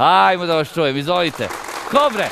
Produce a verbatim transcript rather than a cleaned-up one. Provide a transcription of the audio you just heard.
Ajmo da vas čujem, izvolite. Kobre!